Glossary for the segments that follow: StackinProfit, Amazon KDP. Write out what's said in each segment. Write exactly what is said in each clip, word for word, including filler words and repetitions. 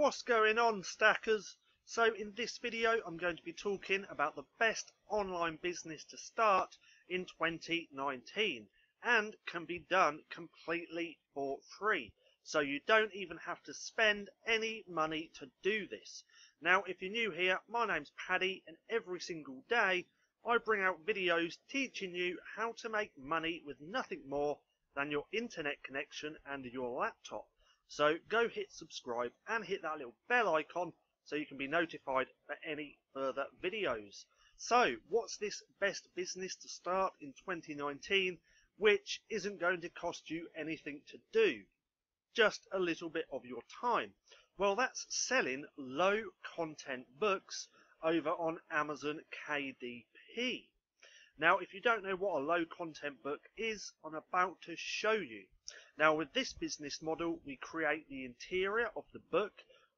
What's going on, stackers? So in this video I'm going to be talking about the best online business to start in twenty nineteen, and can be done completely for free, so you don't even have to spend any money to do this. Now if you're new here, my name's Paddy, and every single day I bring out videos teaching you how to make money with nothing more than your internet connection and your laptop. So go hit subscribe and hit that little bell icon so you can be notified for any further videos. So what's this best business to start in twenty nineteen, which isn't going to cost you anything to do, just a little bit of your time? Well, that's selling low content books over on Amazon K D P. Now if you don't know what a low content book is, I'm about to show you. Now with this business model, we create the interior of the book,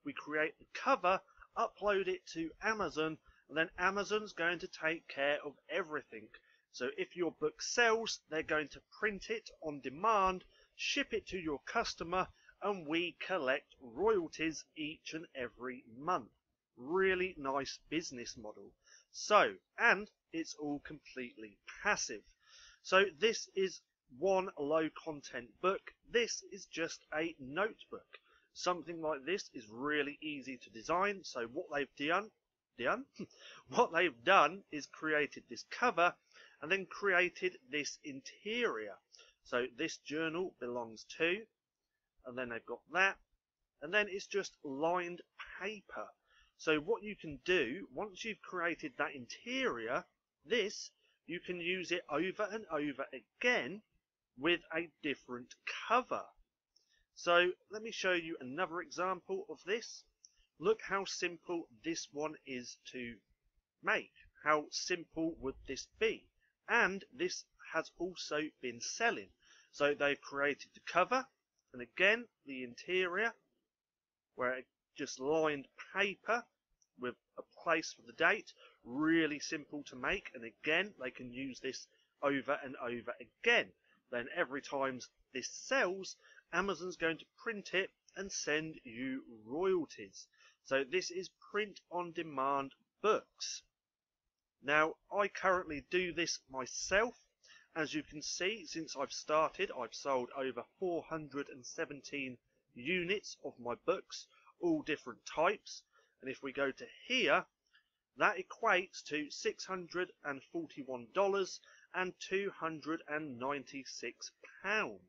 we create the cover, upload it to Amazon, and then Amazon's going to take care of everything. So if your book sells, they're going to print it on demand, ship it to your customer, and we collect royalties each and every month. Really nice business model. So, and it's all completely passive. So this is one low content book. This is just a notebook. Something like this is really easy to design. So what they've done, done what they've done is created this cover and then created this interior. So this journal belongs to, and then they've got that, and then it's just lined paper. So what you can do, once you've created that interior, this, you can use it over and over again with a different cover. So let me show you another example of this. Look how simple this one is to make. How simple would this be? And this has also been selling. So they've created the cover, and again the interior, where it just lined paper with a place for the date. Really simple to make, and again they can use this over and over again. Then every time this sells, Amazon's going to print it and send you royalties. So this is print on demand books. Now I currently do this myself. As you can see, since I've started, I've sold over four hundred seventeen units of my books, all different types. And if we go to here, that equates to six hundred forty-one dollars and two hundred ninety-six pounds.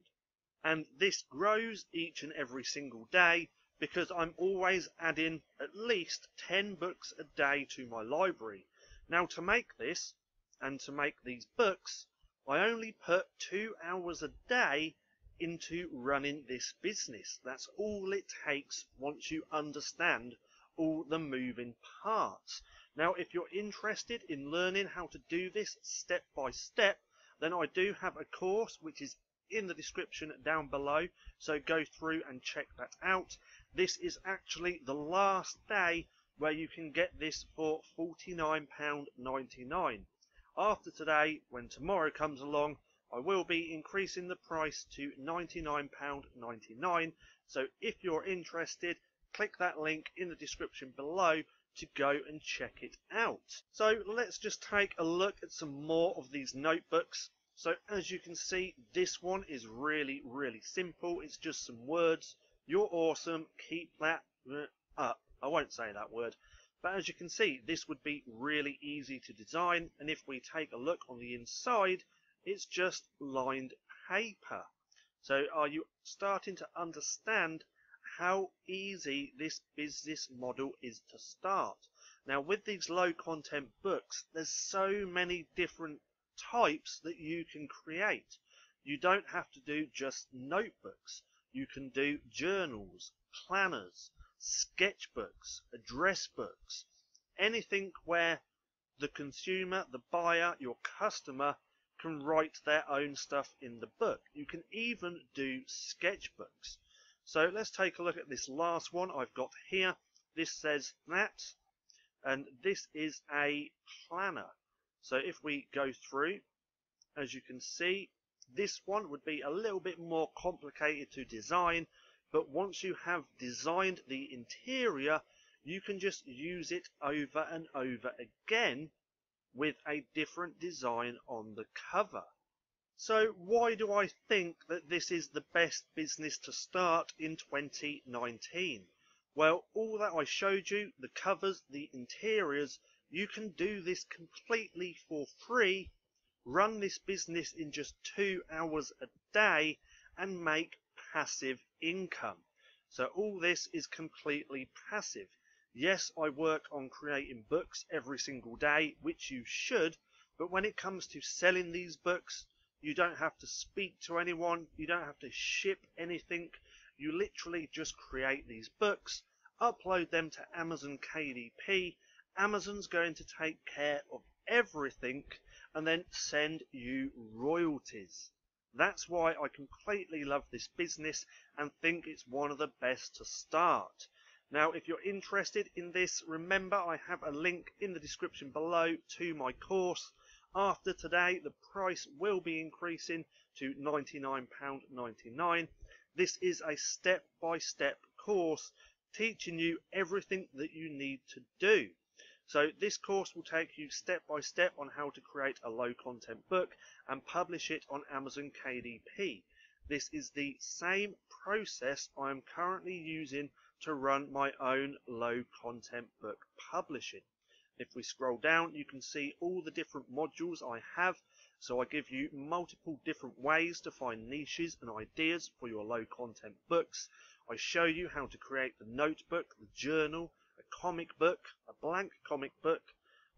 And this grows each and every single day, because I'm always adding at least ten books a day to my library. Now to make this, and to make these books, I only put two hours a day into running this business. That's all it takes once you understand all the moving parts. Now if you're interested in learning how to do this step by step, then I do have a course which is in the description down below, so go through and check that out. This is actually the last day where you can get this for forty-nine pounds ninety-nine. After today, when tomorrow comes along, I will be increasing the price to ninety-nine pounds ninety-nine, so if you're interested, click that link in the description below to go and check it out. So let's just take a look at some more of these notebooks. So as you can see, this one is really, really simple. It's just some words. You're awesome, keep that up. I won't say that word. But as you can see, this would be really easy to design, and if we take a look on the inside, it's just lined paper. So are you starting to understand how easy this business model is to start? Now with these low content books, there's so many different types that you can create. You don't have to do just notebooks. You can do journals, planners, sketchbooks, address books, anything where the consumer, the buyer, your customer can write their own stuff in the book. You can even do sketchbooks. So let's take a look at this last one I've got here. This says that, and this is a planner. So if we go through, as you can see, this one would be a little bit more complicated to design, But once you have designed the interior, you can just use it over and over again with a different design on the cover. So why do I think that this is the best business to start in twenty nineteen? Well, all that I showed you, the covers, the interiors, you can do this completely for free, run this business in just two hours a day, and make passive income. So all this is completely passive. Yes, I work on creating books every single day, which you should, but when it comes to selling these books, you don't have to speak to anyone, you don't have to ship anything, you literally just create these books, upload them to Amazon K D P, Amazon's going to take care of everything, and then send you royalties. That's why I completely love this business and think it's one of the best to start. Now, if you're interested in this, remember I have a link in the description below to my course. After today, the price will be increasing to ninety-nine pounds ninety-nine. This is a step-by-step course teaching you everything that you need to do. So this course will take you step by step on how to create a low content book and publish it on Amazon K D P. This is the same process I am currently using to run my own low content book publishing. If we scroll down, you can see all the different modules I have. So I give you multiple different ways to find niches and ideas for your low content books. I show you how to create the notebook, the journal, a comic book, a blank comic book.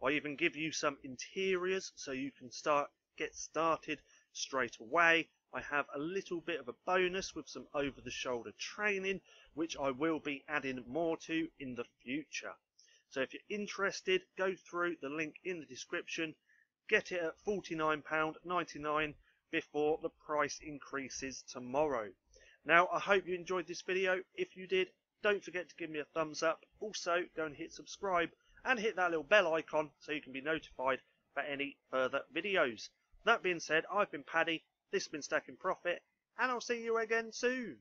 I even give you some interiors so you can start get started straight away. I have a little bit of a bonus with some over-the-shoulder training, which I will be adding more to in the future. So if you're interested, go through the link in the description, get it at forty-nine pounds ninety-nine before the price increases tomorrow. Now, I hope you enjoyed this video. If you did, don't forget to give me a thumbs up. Also, go and hit subscribe and hit that little bell icon so you can be notified for any further videos. That being said, I've been Paddy, this has been Stacking Profit, and I'll see you again soon.